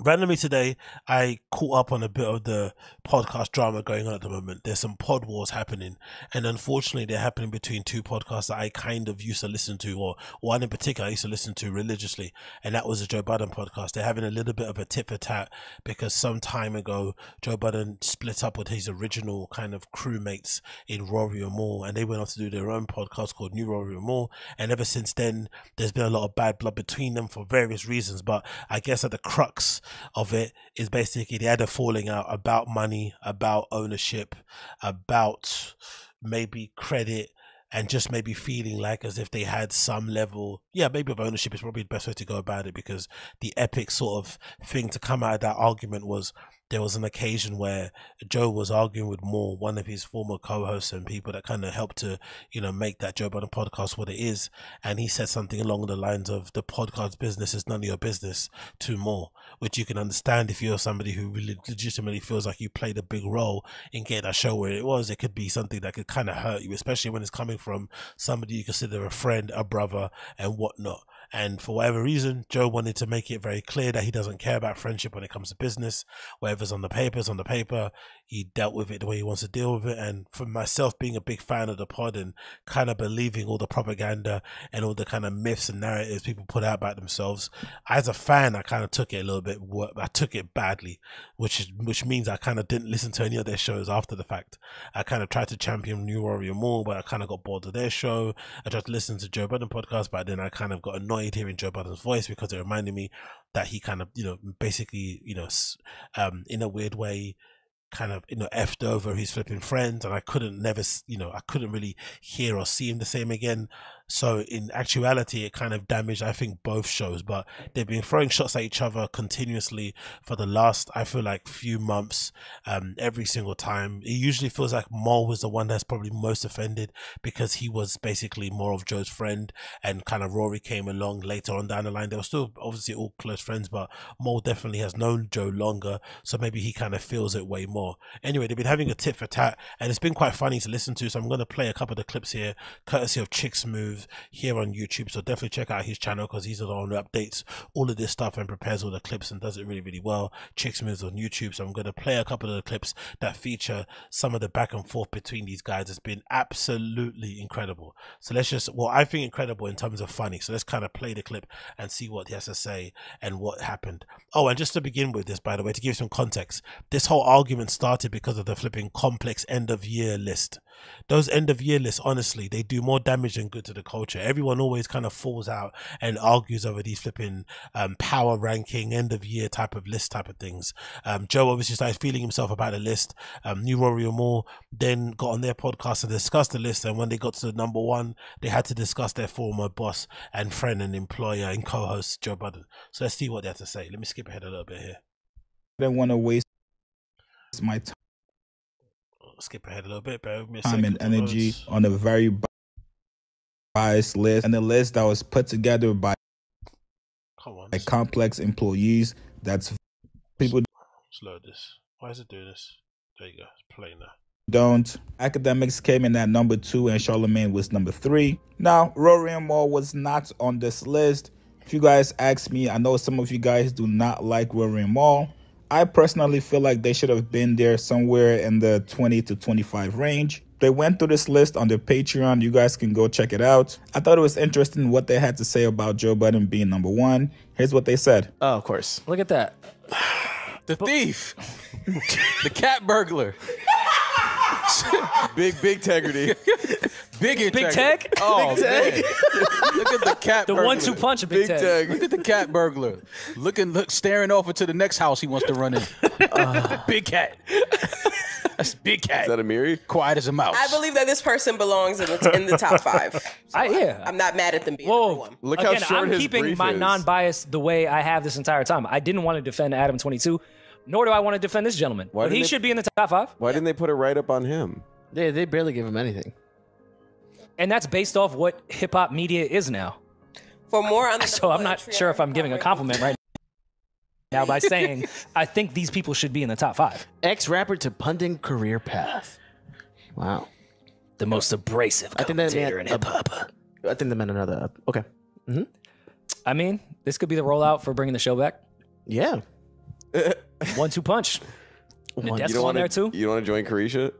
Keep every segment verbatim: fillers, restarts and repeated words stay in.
Randomly today, I caught up on a bit of the podcast drama going on at the moment. There's some pod wars happening, and unfortunately, they're happening between two podcasts that I kind of used to listen to, or one in particular I used to listen to religiously, and that was the Joe Budden podcast. They're having a little bit of a tit for tat because some time ago, Joe Budden split up with his original kind of crewmates in Rory and Mal, and they went on to do their own podcast called New Rory and Mal, and ever since then, there's been a lot of bad blood between them for various reasons, but I guess at the crux of it is basically they had a falling out about money, about ownership, about maybe credit, and just maybe feeling like as if they had some level, yeah, maybe of ownership is probably the best way to go about it, because the epic sort of thing to come out of that argument was there was an occasion where Joe was arguing with Moore, one of his former co-hosts and people that kind of helped to, you know, make that Joe Budden podcast what it is. And he said something along the lines of, the podcast business is none of your business, to Moore, which you can understand if you're somebody who really legitimately feels like you played a big role in getting that show where it was. It could be something that could kind of hurt you, especially when it's coming from somebody you consider a friend, a brother, and whatnot. And for whatever reason, Joe wanted to make it very clear that he doesn't care about friendship when it comes to business. Whatever's on the paper is on the paper. He dealt with it the way he wants to deal with it. And for myself, being a big fan of the pod and kind of believing all the propaganda and all the kind of myths and narratives people put out about themselves, as a fan, I kind of took it a little bit. I took it badly, which is, which means I kind of didn't listen to any of their shows after the fact. I kind of tried to champion New Rory and Mal, but I kind of got bored of their show. I tried to listen to Joe Budden podcast, but then I kind of got annoyed hearing Joe Budden's voice, because it reminded me that he kind of, you know, basically, you know, um, in a weird way, kind of, you know, effed over his flipping friends, and I couldn't never, you know, I couldn't really hear or see him the same again. So in actuality, it kind of damaged, I think, both shows. But they've been throwing shots at each other continuously for the last, I feel like, few months, um, every single time. It usually feels like Mal was the one that's probably most offended, because he was basically more of Joe's friend, and kind of Rory came along later on down the line. They were still obviously all close friends, but Mal definitely has known Joe longer, so maybe he kind of feels it way more. Anyway, they've been having a tit for tat, and it's been quite funny to listen to, so I'm going to play a couple of the clips here, courtesy of Chick's Move here on YouTube. So definitely check out his channel, because he's the one who updates all of this stuff and prepares all the clips and does it really, really well. Chicks Moves on YouTube. So I'm going to play a couple of the clips that feature some of the back and forth between these guys. It's been absolutely incredible. So let's just, well, I think incredible in terms of funny. So let's kind of play the clip and see what he has to say and what happened. Oh, and just to begin with this, by the way, to give you some context, this whole argument started because of the flipping Complex end of year list. Those end of year lists, honestly, they do more damage than good to the culture. Everyone always kind of falls out and argues over these flipping um, power ranking, end of year type of list type of things. Um, Joe obviously started feeling himself about the list. Um, New Rory and Mal then got on their podcast and discussed the list, and when they got to the number one, they had to discuss their former boss and friend and employer and co-host Joe Budden. So let's see what they have to say. Let me skip ahead a little bit here. I don't want to waste my time. Skip ahead a little bit, bro. Time and energy words. On a very biased list, and a list that was put together by like Complex employees. That's people. Let's load this. Why is it doing this? There you go. It's playing now. Don't. Academics came in at number two, and Charlemagne was number three. Now, Rory and Mal was not on this list. If you guys ask me, I know some of you guys do not like Rory and Mal. I personally feel like they should have been there somewhere in the twenty to twenty-five range. They went through this list on their Patreon. You guys can go check it out. I thought it was interesting what they had to say about Joe Budden being number one. Here's what they said. Oh, of course. Look at that. The thief. The cat burglar. Big, big integrity. Big integrity. Big tech? Oh, big tech. Look at the cat the burglar. The one-two punch of Big, big tech. Look at the cat burglar. Looking, look, staring off into the next house he wants to run in. Uh, big cat. That's Big Cat. Is that a Miri? Quiet as a mouse. I believe that this person belongs in the, in the top five. So I, yeah. I, I'm not mad at them being Whoa. number one. Look Again, how short I'm his keeping brief my non-bias the way I have this entire time. I didn't want to defend Adam twenty-two, nor do I want to defend this gentleman. Why but he they, should be in the top five. Why yeah. didn't they put a write-up on him? They, they barely gave him anything. And that's based off what hip-hop media is now. For more on the So I'm not sure if I'm giving a compliment right now. Now by saying, I think these people should be in the top five. Ex-rapper to pundit career path. Wow. The most abrasive I think that meant in hip-hop. I think that meant another up. Okay. Mm-hmm. I mean, this could be the rollout for bringing the show back. Yeah. One two punch. The death's on there too. You don't want to join Carisha?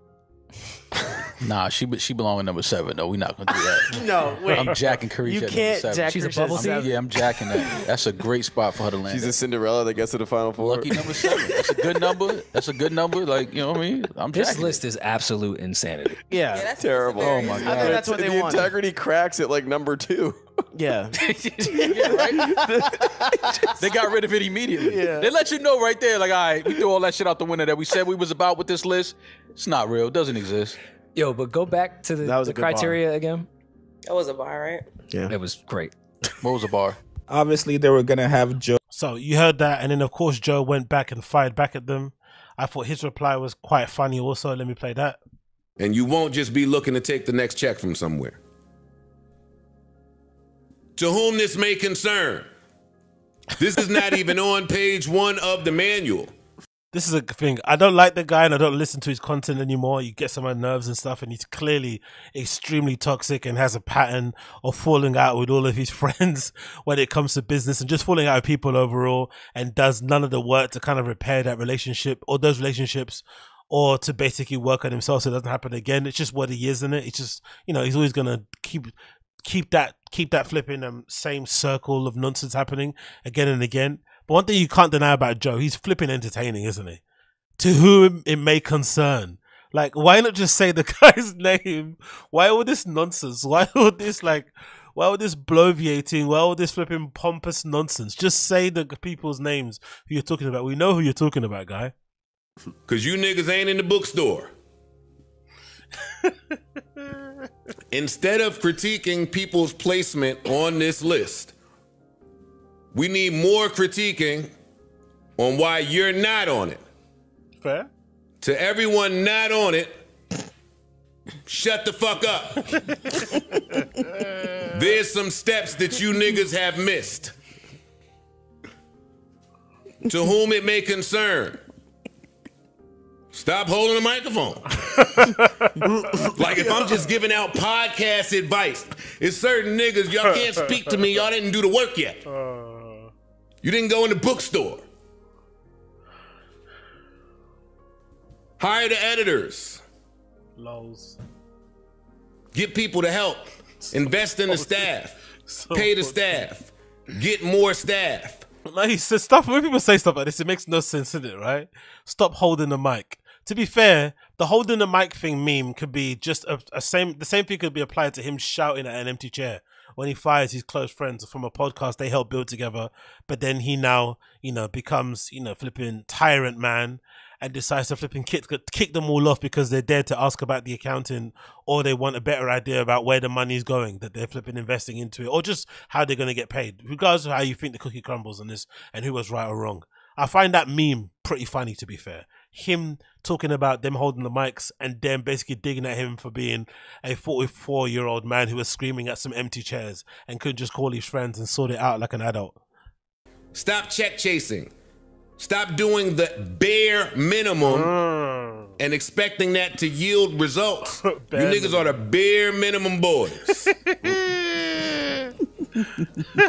Nah, she she belong in number seven. No, we're not gonna do that. No, wait. I'm jacking Carisha. You can't number seven. Jack. She's a bubble seven. Yeah, I'm jacking that. That's a great spot for her to land. She's a Cinderella that gets to the final four. Lucky number seven. That's a good number. That's a good number. Like, you know what I mean? I'm this jacking list it. Is absolute insanity. Yeah, yeah, that's terrible. Oh my god. I think that's what they the want. The integrity cracks at like number two. Yeah. Yeah, right? They got rid of it immediately. Yeah. They let you know right there, like, all right, we threw all that shit out the window that we said we was about with this list. It's not real. It doesn't exist. Yo, but go back to the, that was the criteria bar. Again. That was a bar, right? Yeah. It was great. What was a bar? Obviously, they were going to have Joe. So you heard that. And then, of course, Joe went back and fired back at them. I thought his reply was quite funny also. Let me play that. And you won't just be looking to take the next check from somewhere. To whom this may concern, this is not even on page one of the manual. This is a thing. I don't like the guy and I don't listen to his content anymore. You get on my nerves and stuff, and he's clearly extremely toxic and has a pattern of falling out with all of his friends when it comes to business and just falling out with people overall, and does none of the work to kind of repair that relationship or those relationships, or to basically work on himself so it doesn't happen again. It's just what he is, isn't it? It's just, you know, he's always going to keep... keep that keep that flipping um same circle of nonsense happening again and again. But one thing you can't deny about Joe, he's flipping entertaining, isn't he? To whom it may concern. Like, why not just say the guy's name? Why all this nonsense? Why all this like why all this bloviating? Why all this flipping pompous nonsense? Just say the people's names who you're talking about. We know who you're talking about, guy. Cause you niggas ain't in the bookstore. Instead of critiquing people's placement on this list, we need more critiquing on why you're not on it. Fair. To everyone not on it, shut the fuck up. There's some steps that you niggas have missed. To whom it may concern, stop holding the microphone. Like, if I'm just giving out podcast advice, it's certain niggas, y'all can't speak to me. Y'all didn't do the work yet. You didn't go in the bookstore. Hire the editors. Lols. Get people to help. Invest in the staff. Pay the staff. Get more staff. Like he said, stuff, when people say stuff like this, it makes no sense, in it, right? Stop holding the mic. To be fair, the holding the mic thing meme could be just a, a same. The same thing could be applied to him shouting at an empty chair when he fires his close friends from a podcast they helped build together. But then he now, you know, becomes, you know, flipping tyrant man and decides to flipping kick kick them all off because they're there to ask about the accounting, or they want a better idea about where the money's going that they're flipping investing into it, or just how they're going to get paid. Regardless of how you think the cookie crumbles on this and who was right or wrong, I find that meme pretty funny. To be fair. Him talking about them holding the mics and them basically digging at him for being a forty-four-year-old man who was screaming at some empty chairs and couldn't just call his friends and sort it out like an adult. Stop check chasing. Stop doing the bare minimum mm. and expecting that to yield results. You niggas are the bare minimum boys.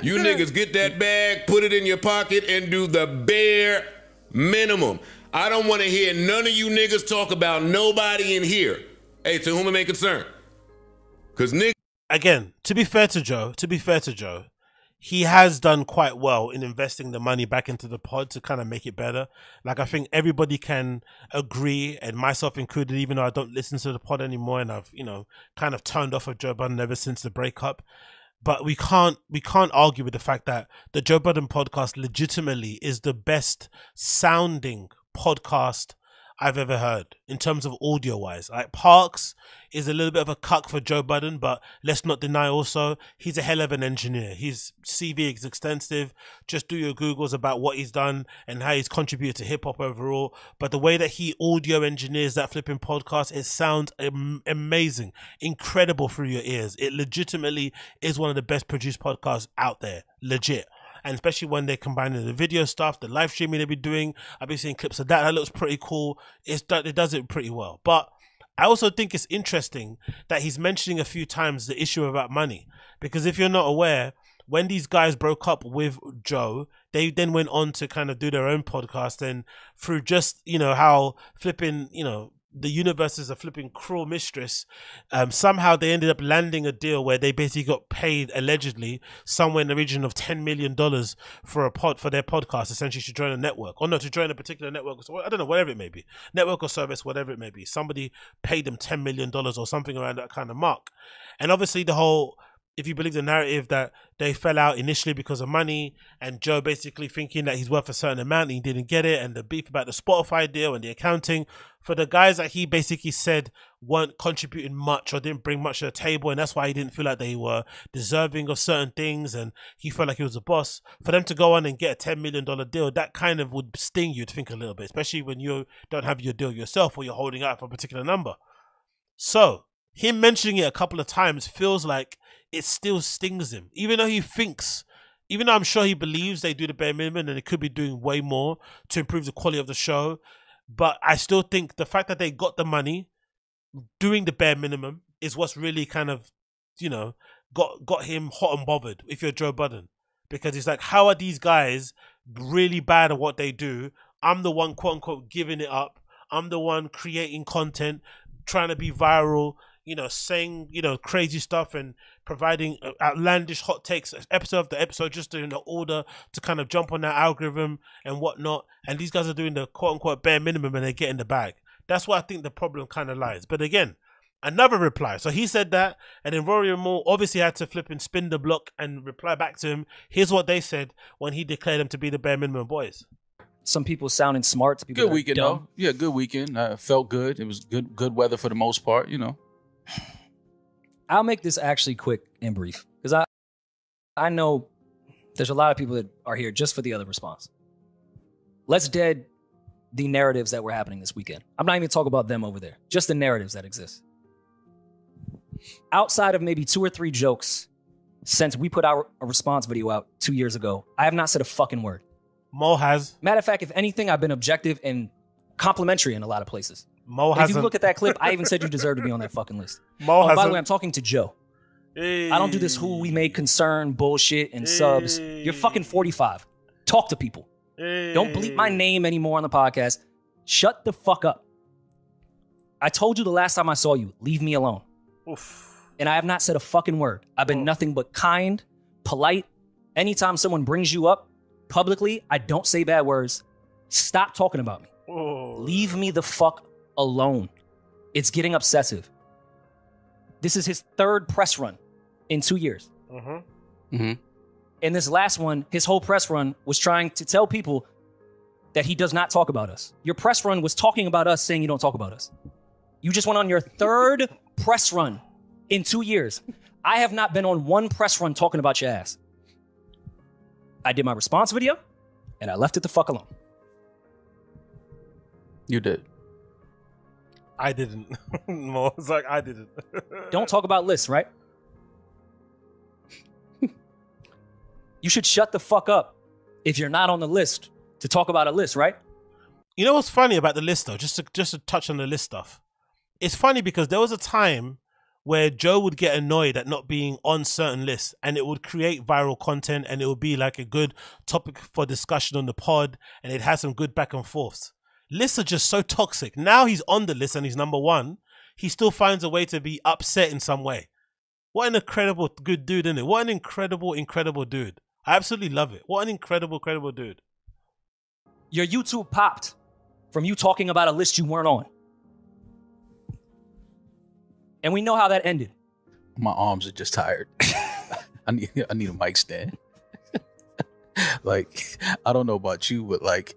You niggas get that bag, put it in your pocket, and do the bare minimum. I don't want to hear none of you niggas talk about nobody in here. Hey, to whom it may concern. Because niggas... Again, to be fair to Joe, to be fair to Joe, he has done quite well in investing the money back into the pod to kind of make it better. Like, I think everybody can agree, and myself included, even though I don't listen to the pod anymore and I've, you know, kind of turned off of Joe Budden ever since the breakup. But we can't we can't argue with the fact that the Joe Budden podcast legitimately is the best sounding podcast I've ever heard in terms of audio wise. Like, Parks is a little bit of a cuck for Joe Budden, but let's not deny also he's a hell of an engineer. His C V is extensive. Just do your Googles about what he's done and how he's contributed to hip hop overall. But the way that he audio engineers that flipping podcast, it sounds am amazing, incredible through your ears. It legitimately is one of the best produced podcasts out there, legit. And especially when they're combining the video stuff, the live streaming they'll be doing. I've been seeing clips of that. That looks pretty cool. It's, it does it pretty well. But I also think it's interesting that he's mentioning a few times the issue about money. Because if you're not aware, when these guys broke up with Joe, they then went on to kind of do their own podcast, and through just, you know, how flipping, you know, the universe is a flipping cruel mistress, um somehow they ended up landing a deal where they basically got paid, allegedly, somewhere in the region of ten million dollars for a pod for their podcast, essentially, to join a network, or no, to join a particular network, so I don't know, whatever it may be, network or service, whatever it may be. Somebody paid them ten million dollars or something around that kind of mark. And obviously the whole, if you believe the narrative, that they fell out initially because of money, and Joe basically thinking that he's worth a certain amount and he didn't get it, and the beef about the Spotify deal and the accounting for the guys that he basically said weren't contributing much or didn't bring much to the table, and that's why he didn't feel like they were deserving of certain things and he felt like he was a boss. For them to go on and get a ten million dollar deal, that kind of would sting you to think a little bit, especially when you don't have your deal yourself or you're holding out for a particular number. So him mentioning it a couple of times feels like it still stings him, even though he thinks, even though I'm sure he believes they do the bare minimum and it could be doing way more to improve the quality of the show. But I still think the fact that they got the money doing the bare minimum is what's really kind of, you know, got got him hot and bothered, if you're Joe Budden, because it's like, how are these guys really bad at what they do? I'm the one, quote unquote, giving it up. I'm the one creating content, trying to be viral, you know, saying, you know, crazy stuff and providing outlandish hot takes episode after episode, just in the order to kind of jump on that algorithm and whatnot. And these guys are doing the quote unquote bare minimum and they get in the bag. That's where I think the problem kind of lies. But again, another reply. So he said that, and then Rory and Mal obviously had to flip and spin the block and reply back to him. Here's what they said when he declared them to be the bare minimum boys. Some people sounding smart. People good weekend, though. Yeah, good weekend. Uh, felt good. It was good, good weather for the most part, you know. I'll make this actually quick and brief, because I I know there's a lot of people that are here just for the other response. Let's dead the narratives that were happening this weekend. I'm not even talking about them over there, just the narratives that exist. Outside of maybe two or three jokes since we put our a response video out two years ago, I have not said a fucking word. Mo has. Matter of fact, if anything, I've been objective and complimentary in a lot of places. Mo hasn't. If you look at that clip, I even said you deserve to be on that fucking list. Mo oh, by the way, I'm talking to Joe. Hey. I don't do this who we may concern bullshit and hey. subs. You're fucking forty-five. Talk to people. Hey. Don't bleep my name anymore on the podcast. Shut the fuck up. I told you the last time I saw you, leave me alone. Oof. And I have not said a fucking word. I've been oh. nothing but kind, polite. Anytime someone brings you up publicly, I don't say bad words. Stop talking about me. Oh. Leave me the fuck alone. It's getting obsessive. This is his third press run in two years. Mm-hmm. Mm-hmm. And this last one, his whole press run was trying to tell people that he does not talk about us. Your press run was talking about us, saying you don't talk about us. You just went on your third press run in two years. I have not been on one press run talking about your ass. I did my response video and I left it the fuck alone. You did. I didn't. Mo was like, I didn't. Don't talk about lists, right? You should shut the fuck up if you're not on the list to talk about a list, right? You know what's funny about the list, though? Just to, just to touch on the list stuff. It's funny because there was a time where Joe would get annoyed at not being on certain lists, and it would create viral content and it would be like a good topic for discussion on the pod, and it had some good back and forths. Lists are just so toxic. Now he's on the list and he's number one. He still finds a way to be upset in some way. What an incredible good dude, isn't it? What an incredible, incredible dude. I absolutely love it. What an incredible, incredible dude. Your YouTube popped from you talking about a list you weren't on. And we know how that ended. My arms are just tired. I need, I need a mic stand. Like, I don't know about you, but like,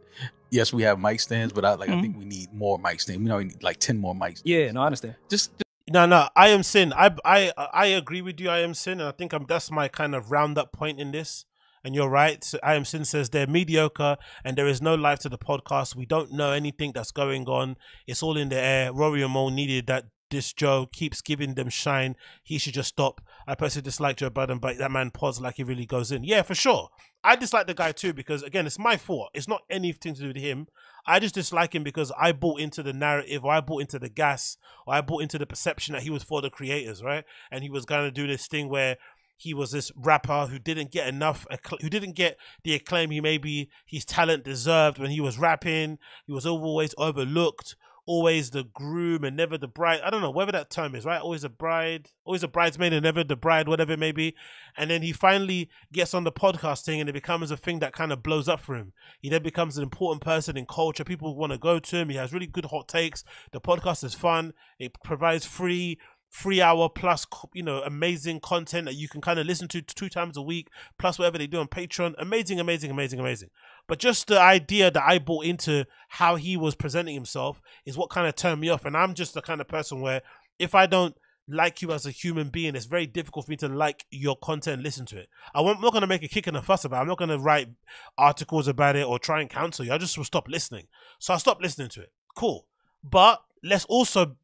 yes, we have mic stands, but I like. Mm-hmm. I think we need more mic stands. We know we need like ten more mics. Yeah, no, I understand. Just, just no, no. I am Sin. I, I, I agree with you. I am Sin, and I think I'm, that's my kind of roundup point in this. And you're right. So I am Sin says they're mediocre, and there is no life to the podcast. We don't know anything that's going on. It's all in the air. Rory and Mal needed that. This Joe keeps giving them shine. He should just stop. I personally dislike Joe Budden, but that man pods like he really goes in. Yeah, for sure. I dislike the guy too because, again, it's my fault. It's not anything to do with him. I just dislike him because I bought into the narrative, or I bought into the gas, or I bought into the perception that he was for the creators, right? And he was going to do this thing where he was this rapper who didn't get enough, who didn't get the acclaim he maybe his talent deserved when he was rapping. He was always overlooked, always the groom and never the bride. I don't know whether that term is right. Always the bride, always the bridesmaid and never the bride, whatever it may be. And then he finally gets on the podcast thing and it becomes a thing that kind of blows up for him. He then becomes an important person in culture. People want to go to him. He has really good hot takes. The podcast is fun. It provides free Three hour plus, you know, amazing content that you can kind of listen to two times a week, plus whatever they do on Patreon. Amazing, amazing, amazing, amazing. But just the idea that I bought into how he was presenting himself is what kind of turned me off. And I'm just the kind of person where if I don't like you as a human being, it's very difficult for me to like your content and listen to it. I won't, I'm not going to make a kick and a fuss about it. I'm not going to write articles about it or try and counsel you. I just will stop listening. So I stopped listening to it. Cool. But let's also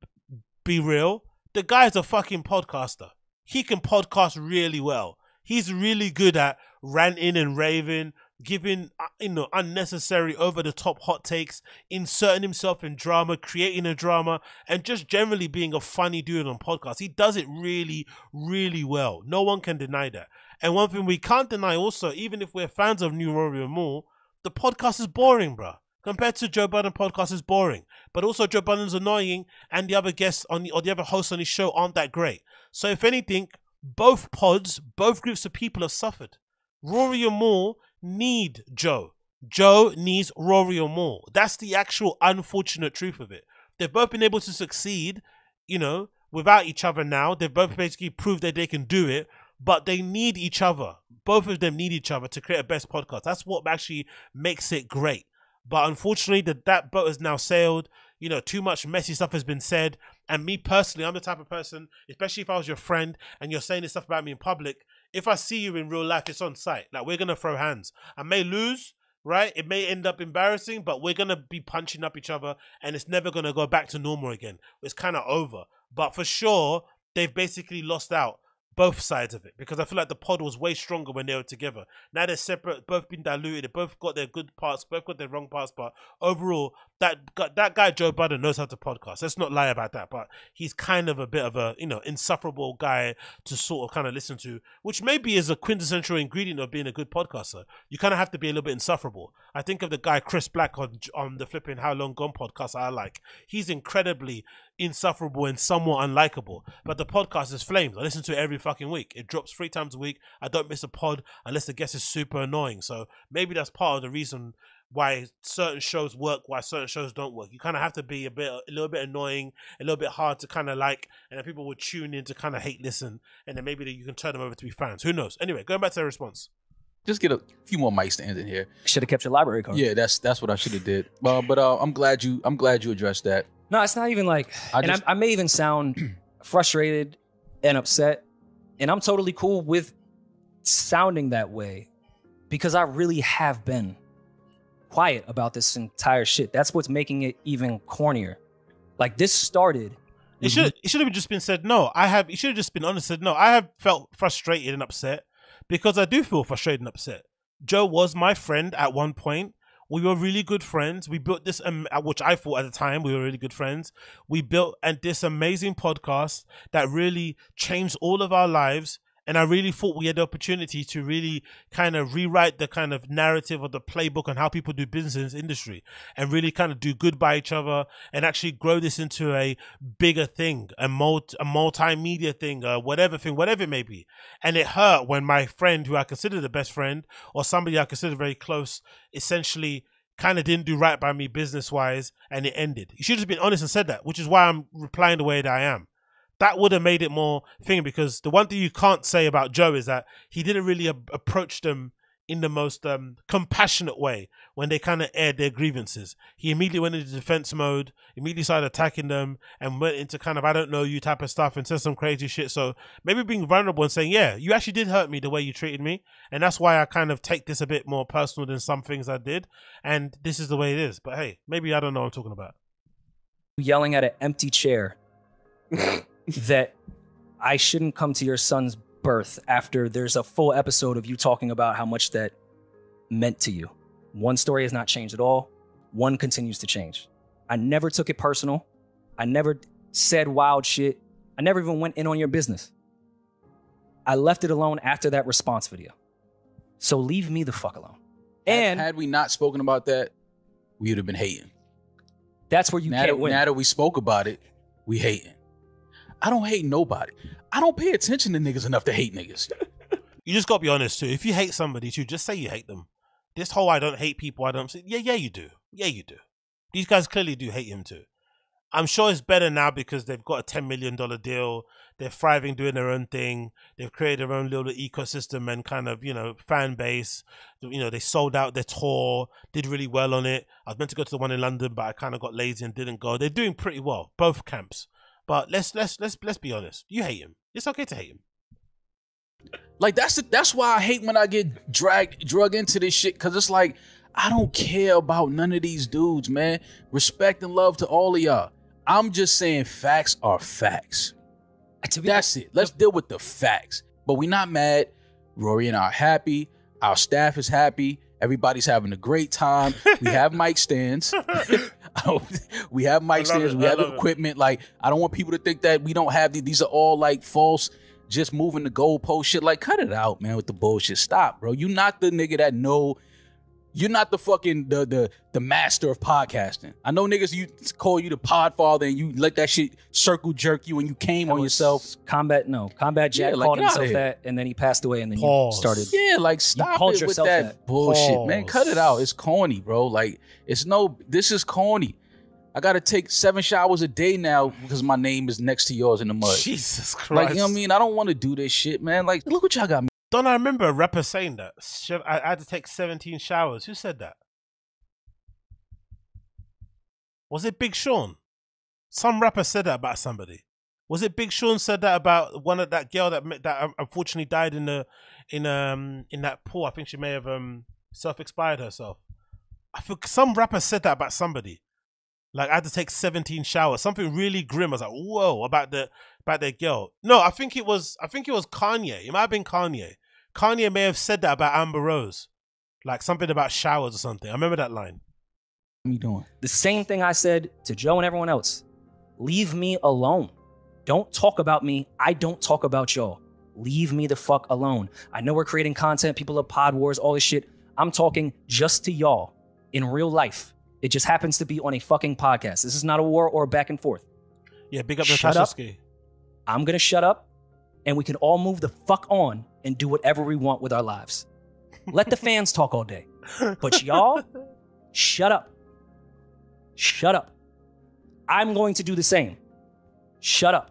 be real. The guy's a fucking podcaster. He can podcast really well. He's really good at ranting and raving, giving, you know, unnecessary over-the-top hot takes, inserting himself in drama, creating a drama, and just generally being a funny dude on podcasts. He does it really, really well. No one can deny that. And one thing we can't deny also, even if we're fans of New Rory and Mal, the podcast is boring, bruh. Compared to Joe Budden podcast is boring, but also Joe Budden's annoying, and the other guests on the, or the other hosts on his show aren't that great. So if anything, both pods, both groups of people have suffered. Rory and Mal need Joe. Joe needs Rory and Mal. That's the actual unfortunate truth of it. They've both been able to succeed, you know, without each other now. They've both basically proved that they can do it. But they need each other. Both of them need each other to create a best podcast. That's what actually makes it great. But unfortunately, that that boat has now sailed. You know, too much messy stuff has been said. And me personally, I'm the type of person, especially if I was your friend and you're saying this stuff about me in public, if I see you in real life, it's on sight. Like, we're going to throw hands. I may lose, right? It may end up embarrassing, but we're going to be punching up each other and it's never going to go back to normal again. It's kind of over. But for sure, they've basically lost out. Both sides of it, because I feel like the pod was way stronger when they were together. Now they're separate, both been diluted, they both got their good parts, both got their wrong parts, but overall, that that guy Joe Budden knows how to podcast. Let's not lie about that, but he's kind of a bit of a, you know, insufferable guy to sort of kind of listen to, which maybe is a quintessential ingredient of being a good podcaster. You kind of have to be a little bit insufferable. I think of the guy Chris Black on on the flipping How Long Gone podcast I like. He's incredibly insufferable and somewhat unlikable, but the podcast is flames. I listen to it every fucking week. It drops three times a week. I don't miss a pod unless the guest is super annoying. So maybe that's part of the reason why certain shows work, why certain shows don't work. You kind of have to be a bit, a little bit annoying, a little bit hard to kind of like, and then people will tune in to kind of hate listen, and then maybe you can turn them over to be fans. Who knows? Anyway, going back to their response. Just get a few more mics to end in here. Should have kept your library card. Yeah, that's that's what I should have did. Uh, but uh, I'm glad you I'm glad you addressed that. No, it's not even like, I and just, I, I may even sound frustrated and upset, and I'm totally cool with sounding that way because I really have been quiet about this entire shit. That's what's making it even cornier. Like, this started. It should it should have just been said no. I have. It should have just been honest. Said no. I have felt frustrated and upset because I do feel frustrated and upset. Joe was my friend at one point. We were really good friends. We built this, um, which I thought at the time we were really good friends. We built and this amazing podcast that really changed all of our lives. And I really thought we had the opportunity to really kind of rewrite the kind of narrative or the playbook on how people do business in this industry and really kind of do good by each other and actually grow this into a bigger thing, a, multi a multimedia thing, a whatever thing, whatever it may be. And it hurt when my friend, who I consider the best friend or somebody I consider very close, essentially kind of didn't do right by me business-wise, and it ended. You should have been honest and said that, which is why I'm replying the way that I am. That would have made it more thing, because the one thing you can't say about Joe is that he didn't really a approach them in the most um, compassionate way when they kind of aired their grievances. He immediately went into defense mode, immediately started attacking them and went into kind of, I don't know you type of stuff and said some crazy shit. So maybe being vulnerable and saying, yeah, you actually did hurt me the way you treated me. And that's why I kind of take this a bit more personal than some things I did. And this is the way it is. But hey, maybe I don't know what I'm talking about. Yelling at an empty chair. That I shouldn't come to your son's birth after there's a full episode of you talking about how much that meant to you. One story has not changed at all. One continues to change. I never took it personal. I never said wild shit. I never even went in on your business. I left it alone after that response video. So leave me the fuck alone. And had, had we not spoken about that, we would have been hating. That's where you now can't that, win. Now that we spoke about it, we hating. I don't hate nobody. I don't pay attention to niggas enough to hate niggas. You just gotta be honest too. If you hate somebody too, just say you hate them. This whole I don't hate people, I don't say, yeah, yeah, you do. Yeah, you do. These guys clearly do hate him too. I'm sure it's better now because they've got a ten million dollar deal. They're thriving, doing their own thing. They've created their own little ecosystem and kind of, you know, fan base. You know, they sold out their tour, did really well on it. I was meant to go to the one in London, but I kind of got lazy and didn't go. They're doing pretty well, both camps. But let's let's let's let's be honest. You hate him. It's okay to hate him. Like that's the, that's why I hate when I get dragged drug into this shit, because it's like I don't care about none of these dudes, man. Respect and love to all of y'all. I'm just saying facts are facts. That's it. Let's deal with the facts. But we're not mad. Rory and I are happy. Our staff is happy. Everybody's having a great time. We have mic stands. we have mic stands. It. We I have equipment. It. Like, I don't want people to think that we don't have these. These are all like false, just moving the goalpost shit. Like, cut it out, man, with the bullshit. Stop, bro. You're not the nigga that know. You're not the fucking the the the master of podcasting. I know niggas you call you the podfather and you let that shit circle jerk you and you came that on yourself. Combat no, Combat Jack yeah, like, called himself that and then he passed away and then Pause. you started. Yeah, like stop it with that, that. bullshit, Pause. man. Cut it out. It's corny, bro. Like it's no. This is corny. I gotta take seven showers a day now because my name is next to yours in the mud. Jesus Christ. Like you know what I mean? I don't want to do this shit, man. Like look what y'all got me. Don't I remember a rapper saying that? I had to take seventeen showers. Who said that? Was it Big Sean? Some rapper said that about somebody. Was it Big Sean said that about one of that girl that that unfortunately died in the in um in that pool? I think she may have um self-expired herself. I think some rapper said that about somebody. Like I had to take seventeen showers. Something really grim. I was like, whoa, about the. About their girl. No, I think it was I think it was Kanye. It might have been Kanye. Kanye may have said that about Amber Rose. Like something about showers or something. I remember that line. What are you doing? The same thing I said to Joe and everyone else. Leave me alone. Don't talk about me. I don't talk about y'all. Leave me the fuck alone. I know we're creating content, people love pod wars, all this shit. I'm talking just to y'all in real life. It just happens to be on a fucking podcast. This is not a war or a back and forth. Yeah, big up the Tashowski. I'm going to shut up and we can all move the fuck on and do whatever we want with our lives. Let the fans talk all day. But y'all, shut up. Shut up. I'm going to do the same. Shut up.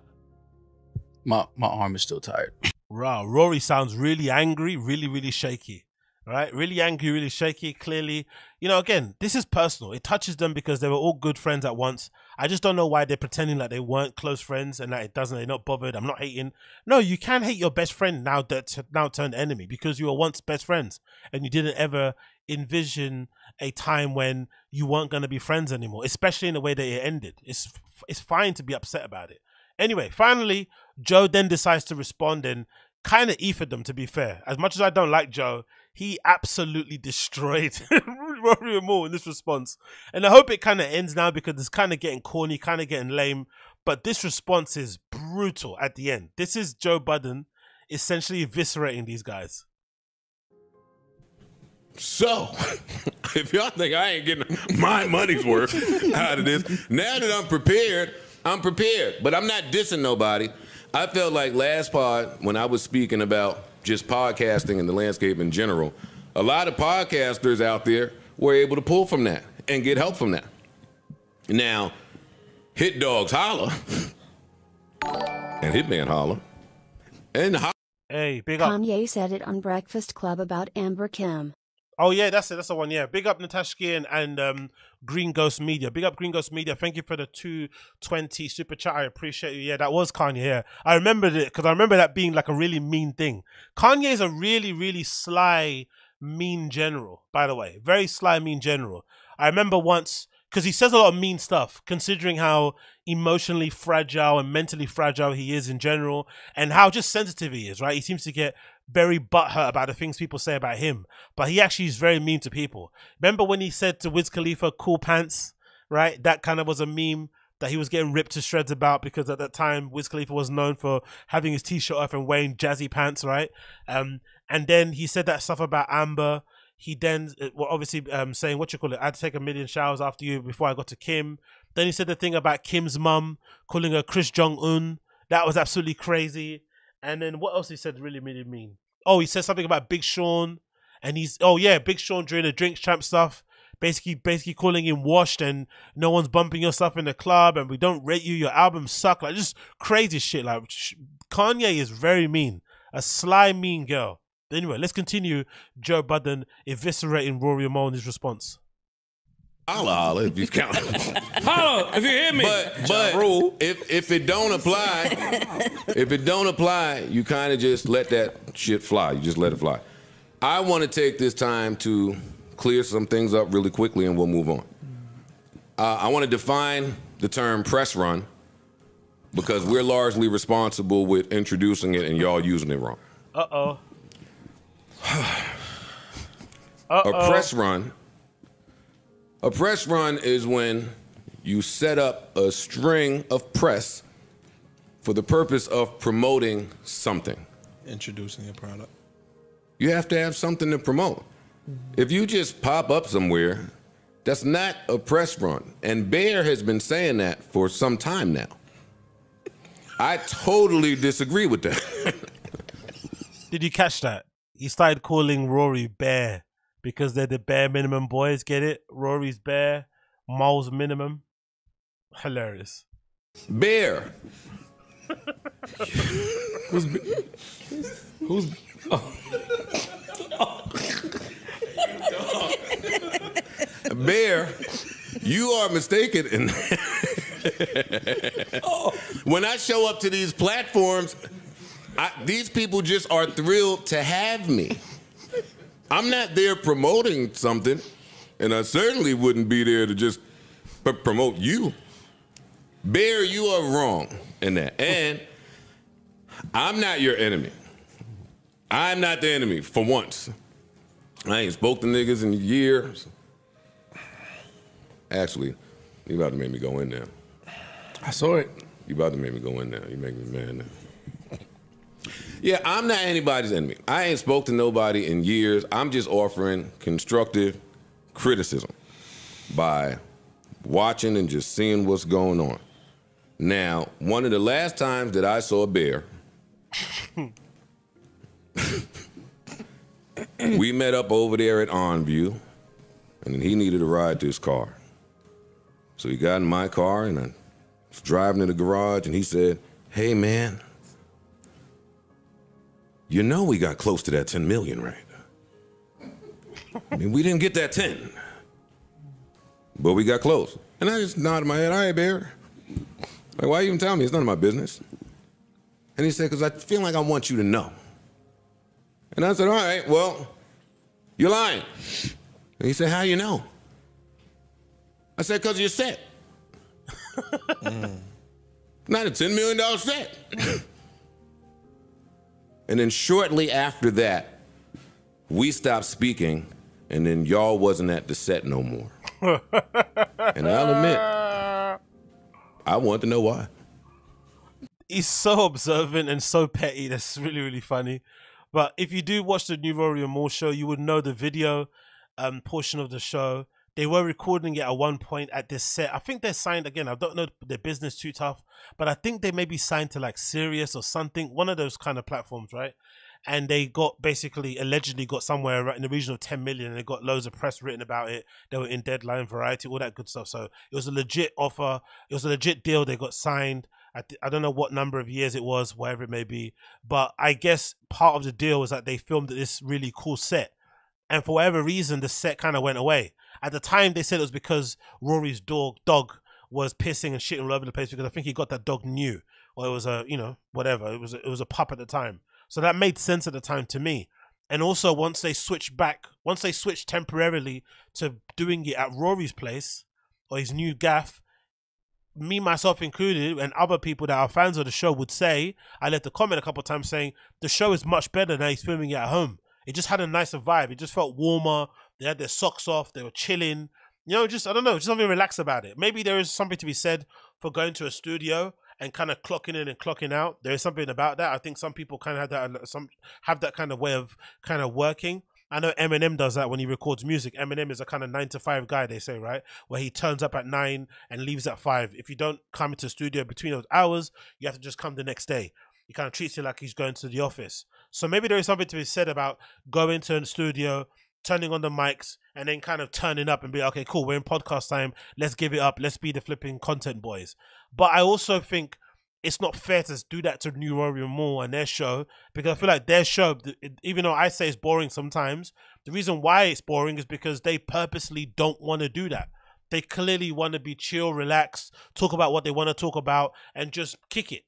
My my arm is still tired. Wow, Rory sounds really angry, really, really shaky. Right? Really angry, really shaky, clearly. You know, again, this is personal. It touches them because they were all good friends at once. I just don't know why they're pretending like they weren't close friends and that it doesn't, they're not bothered. I'm not hating. No, you can hate your best friend now that now turned enemy because you were once best friends and you didn't ever envision a time when you weren't going to be friends anymore, especially in the way that it ended. It's, it's fine to be upset about it. Anyway, finally, Joe then decides to respond and kind of ethered them, to be fair. As much as I don't like Joe, he absolutely destroyed Rory and Mal in this response. And I hope it kind of ends now because it's kind of getting corny, kind of getting lame. But this response is brutal at the end. This is Joe Budden essentially eviscerating these guys. So, if y'all think I ain't getting my money's worth out of this, now that I'm prepared, I'm prepared. But I'm not dissing nobody. I felt like last pod when I was speaking about just podcasting and the landscape in general, a lot of podcasters out there were able to pull from that and get help from that. Now, Hit Dogs holler and Hitman holler and ho hey, big up. Kanye said it on Breakfast Club about Amber Kim. Oh yeah, that's it. That's the one. Yeah, big up Natasha and and um, Green Ghost Media. Big up Green Ghost Media. Thank you for the two twenty super chat. I appreciate you. Yeah, that was Kanye. Yeah, I remembered it because I remember that being like a really mean thing. Kanye is a really, really sly, mean general. By the way, very sly, mean general. I remember once because he says a lot of mean stuff, considering how emotionally fragile and mentally fragile he is in general, and how just sensitive he is. Right? He seems to get very butthurt about the things people say about him, but he actually is very mean to people. Remember when he said to Wiz Khalifa, cool pants, right? That kind of was a meme. that he was getting ripped to shreds about, because at that time Wiz Khalifa was known for having his t-shirt off and wearing jazzy pants, right? Um, and then he said that stuff about Amber. He then, well, obviously um, saying, what you call it, I had to take a million showers after you before I got to Kim. Then he said the thing about Kim's mum, calling her Chris Jong-un. That was absolutely crazy. And then what else he said really made it mean? Oh, he said something about Big Sean. And he's, oh yeah, Big Sean during the Drinks Champ stuff. Basically, basically calling him washed and no one's bumping your stuff in the club and we don't rate you, your albums suck. Like, just crazy shit. Like, Kanye is very mean. A sly, mean girl. But anyway, let's continue Joe Budden eviscerating Rory Mal in his response. Holla, holla, if you count. Holla, if you hear me. But, but rule, if, if it don't apply, if it don't apply, you kind of just let that shit fly. You just let it fly. I want to take this time to clear some things up really quickly and we'll move on. Uh, I want to define the term press run because we're largely responsible with introducing it and y'all using it wrong. Uh-oh. Uh-oh. A press run, a press run is when you set up a string of press for the purpose of promoting something. Introducing a product. You have to have something to promote. If you just pop up somewhere, that's not a press run. And Bear has been saying that for some time now. I totally disagree with that. Did you catch that? He started calling Rory Bear because they're the bare minimum boys, get it? Rory's Bear, Mal's minimum. Hilarious. Bear. Who's, who's, oh. Oh. Bear, you are mistaken. In oh. When I show up to these platforms, I, these people just are thrilled to have me. I'm not there promoting something, and I certainly wouldn't be there to just p promote you. Bear, you are wrong in that. And I'm not your enemy. I'm not the enemy, for once. I ain't spoke to niggas in years. Actually, you about to make me go in there. I saw it. You about to make me go in there. You make me mad now. Yeah, I'm not anybody's enemy. I ain't spoke to nobody in years. I'm just offering constructive criticism by watching and just seeing what's going on. Now, one of the last times that I saw a Bear, we met up over there at Onview, and he needed a ride to his car. So he got in my car, and I was driving to the garage, and he said, hey, man, you know we got close to that ten million, right? I mean, we didn't get that ten, but we got close. And I just nodded my head, all right, Bear. Like, why you even tell me? It's none of my business. And he said, because I feel like I want you to know. And I said, all right, well, you're lying. And he said, how you know? I said, because you're set. Mm. Not a ten million dollar set. And then shortly after that, we stopped speaking, and then y'all wasn't at the set no more. And I'll admit, I want to know why. He's so observant and so petty. That's really, really funny. But if you do watch the New Rory and Mal show, you would know the video um, portion of the show. They were recording it at one point at this set. I think they're signed, again, I don't know their business too tough, but I think they may be signed to like Sirius or something, one of those kind of platforms, right? And they got basically, allegedly got somewhere right in the region of ten million, and they got loads of press written about it. They were in Deadline, Variety, all that good stuff. So it was a legit offer. It was a legit deal. They got signed. I don't know what number of years it was, whatever it may be. But I guess part of the deal was that they filmed this really cool set. And for whatever reason, the set kind of went away. At the time, they said it was because Rory's dog dog was pissing and shitting all over the place, because I think he got that dog new. Or it was a, you know, whatever. It was a, it was a pup at the time. So that made sense at the time to me. And also, once they switched back, once they switched temporarily to doing it at Rory's place, or his new gaff, me, myself included, and other people that are fans of the show would say, I left a comment a couple of times saying, the show is much better now he's filming it at home. It just had a nicer vibe. It just felt warmer. They had their socks off. They were chilling. You know, just, I don't know, just something relaxed about it. Maybe there is something to be said for going to a studio and kind of clocking in and clocking out. There is something about that. I think some people kind of have that, some have that kind of way of kind of working. I know Eminem does that when he records music. Eminem is a kind of nine to five guy, they say, right? Where he turns up at nine and leaves at five. If you don't come into the studio between those hours, you have to just come the next day. He kind of treats you like he's going to the office. So maybe there is something to be said about going to the studio, turning on the mics, and then kind of turning up and be like, okay, cool, we're in podcast time. Let's give it up. Let's be the flipping content boys. But I also think it's not fair to do that to New Rory and Mal and their show, because I feel like their show, even though I say it's boring sometimes, the reason why it's boring is because they purposely don't want to do that. They clearly want to be chill, relaxed, talk about what they want to talk about, and just kick it.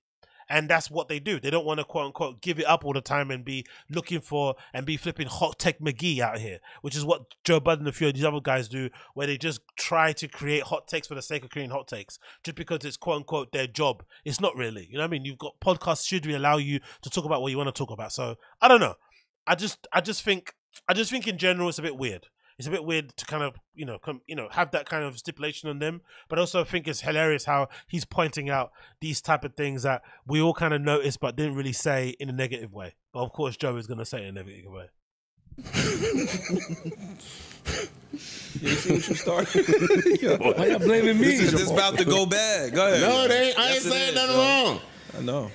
And that's what they do. They don't want to, quote unquote, give it up all the time and be looking for and be flipping Hot Tech McGee out here, which is what Joe Budden and a few of these other guys do, where they just try to create hot takes for the sake of creating hot takes, just because it's, quote unquote, their job. It's not really. You know what I mean? You've got podcasts, should we allow you to talk about what you want to talk about? So I don't know. I just, I just think, I just think in general it's a bit weird. It's a bit weird to kind of, you know, come, you know, have that kind of stipulation on them. But also I think it's hilarious how he's pointing out these type of things that we all kind of noticed but didn't really say in a negative way. But of course, Joe is going to say it in a negative way. You see what you started? Why you blaming me? This is about to go bad. Go ahead. No, they ain't, I ain't yes, saying is, nothing so. wrong. I know.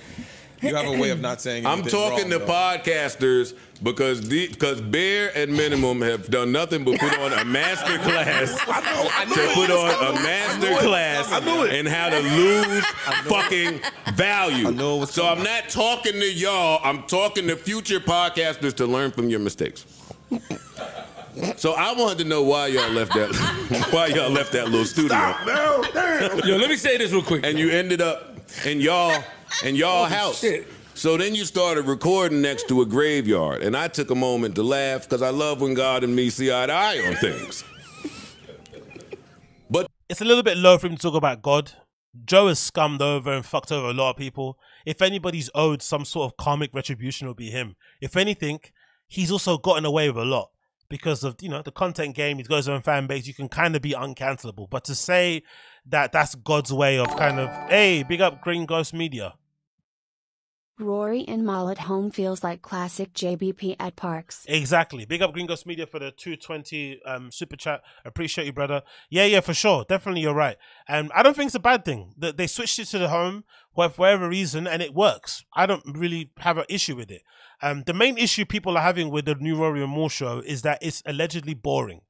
You have a way of not saying anything I'm talking wrong, to though. Podcasters because the, because Bear and Minimum have done nothing but put on a master class. I know, I know they put on I know, a master I class I know it. in how to lose fucking value. I know what's so I'm on. Not talking to y'all. I'm talking to future podcasters to learn from your mistakes. So I wanted to know why y'all left that why y'all left that little studio. Stop, no, damn. Yo, let me say this real quick. And though. you ended up in y'all. In y'all oh, house. Shit. So then you started recording next to a graveyard, and I took a moment to laugh because I love when God and me see eye to eye on things. But it's a little bit low for him to talk about God. Joe has scummed over and fucked over a lot of people. If anybody's owed some sort of karmic retribution, it'll be him. If anything, he's also gotten away with a lot because of, you know, the content game. He goes on fan base. You can kind of be uncancelable, but to say that that's God's way of kind of, hey, big up Green Ghost Media. Rory and Mal at home feels like classic J B P at Parks. Exactly. Big up Green Ghost Media for the two twenty um, super chat. Appreciate you, brother. Yeah, yeah, for sure. Definitely, you're right. And um, I don't think it's a bad thing that they switched it to the home for whatever reason, and it works. I don't really have an issue with it. Um, the main issue people are having with the New Rory and Mal show is that it's allegedly boring.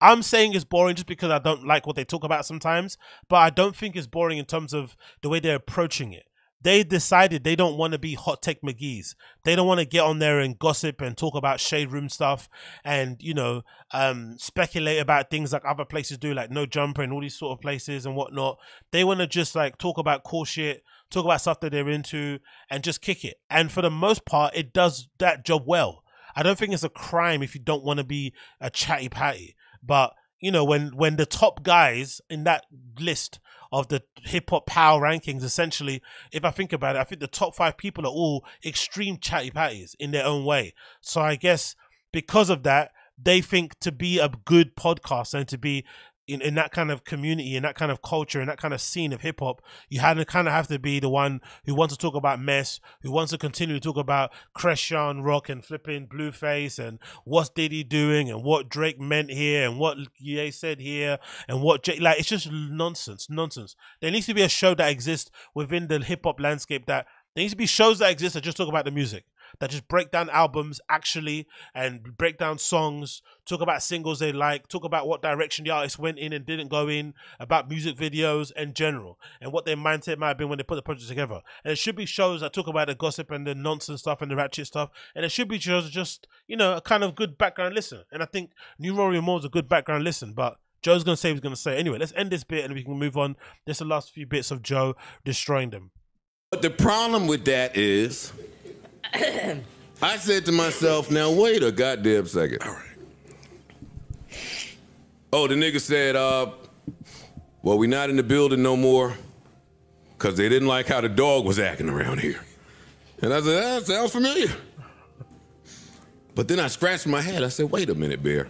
I'm saying it's boring just because I don't like what they talk about sometimes, but I don't think it's boring in terms of the way they're approaching it. They decided they don't want to be Hot Tech McGee's. They don't want to get on there and gossip and talk about Shade Room stuff and, you know, um, speculate about things like other places do, like No Jumper and all these sort of places and whatnot. They want to just, like, talk about cool shit, talk about stuff that they're into, and just kick it. And for the most part, it does that job well. I don't think it's a crime if you don't want to be a chatty patty. But, you know, when, when the top guys in that list of the hip-hop power rankings, essentially, if I think about it, I think the top five people are all extreme chatty patties in their own way. So I guess because of that, they think to be a good podcast and to be in, in that kind of community, in that kind of culture, in that kind of scene of hip-hop, you had to kind of have to be the one who wants to talk about mess, who wants to continue to talk about Kreshan Rock and flipping Blueface and what's Diddy doing and what Drake meant here and what Ye said here and what Jake, like, it's just nonsense, nonsense. There needs to be a show that exists within the hip-hop landscape, that there needs to be shows that exist that just talk about the music, that just break down albums actually and break down songs, talk about singles they like, talk about what direction the artists went in and didn't go in, about music videos in general, and what their mindset might have been when they put the project together. And it should be shows that talk about the gossip and the nonsense stuff and the ratchet stuff, and it should be shows that just, you know, a kind of good background listen. And I think New Rory and Mal is a good background listen, but Joe's going to say what he's going to say. Anyway, let's end this bit and we can move on. This is the last few bits of Joe destroying them. But the problem with that is... I said to myself, now wait a goddamn second. All right. Oh, the nigga said, uh, well, we not in the building no more because they didn't like how the dog was acting around here. And I said, that sounds familiar. But then I scratched my head. I said, wait a minute, Bear.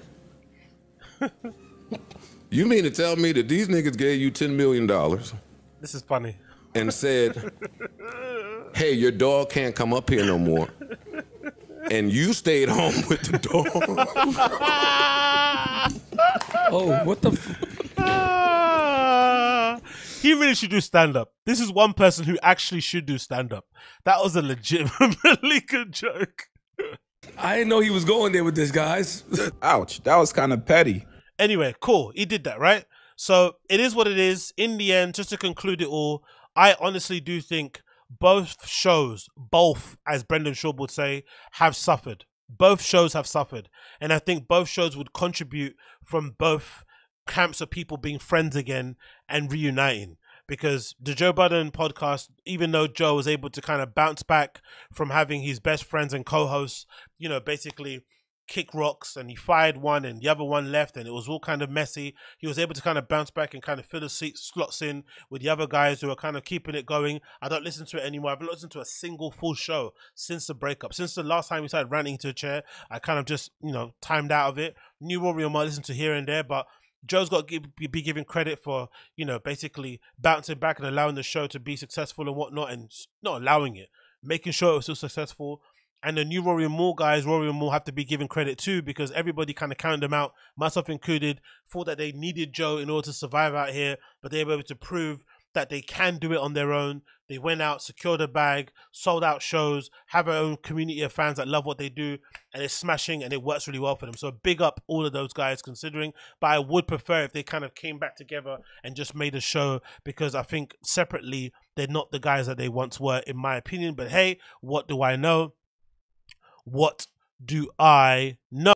You mean to tell me that these niggas gave you ten million dollars? This is funny. And said, hey, your dog can't come up here no more. And you stayed home with the dog. Oh, what the f uh, he really should do stand-up. This is one person who actually should do stand-up. That was a legitimately good joke. I didn't know he was going there with this, guys. Ouch, that was kind of petty. Anyway, cool, he did that, right? So it is what it is. In the end, just to conclude it all, I honestly do think both shows, both, as Brendan Schaub would say, have suffered. Both shows have suffered. And I think both shows would contribute from both camps of people being friends again and reuniting. Because the Joe Budden podcast, even though Joe was able to kind of bounce back from having his best friends and co-hosts, you know, basically kick rocks, and he fired one and the other one left and it was all kind of messy, he was able to kind of bounce back and kind of fill the seat slots in with the other guys who are kind of keeping it going. I don't listen to it anymore. I've not listened to a single full show since the breakup. Since the last time we started ranting into a chair, I kind of just, you know, timed out of it. New Rory and Mal listen to here and there, but Joe's got to give, be given credit for, you know, basically bouncing back and allowing the show to be successful and whatnot, and not allowing it, making sure it was still successful. And the new Rory and Mal guys, Rory and Mal have to be given credit too, because everybody kind of counted them out, myself included, thought that they needed Joe in order to survive out here, but they were able to prove that they can do it on their own. They went out, secured a bag, sold out shows, have their own community of fans that love what they do, and it's smashing, and it works really well for them. So big up all of those guys considering, but I would prefer if they kind of came back together and just made a show, because I think separately, they're not the guys that they once were, in my opinion. But hey, what do I know? What do I know?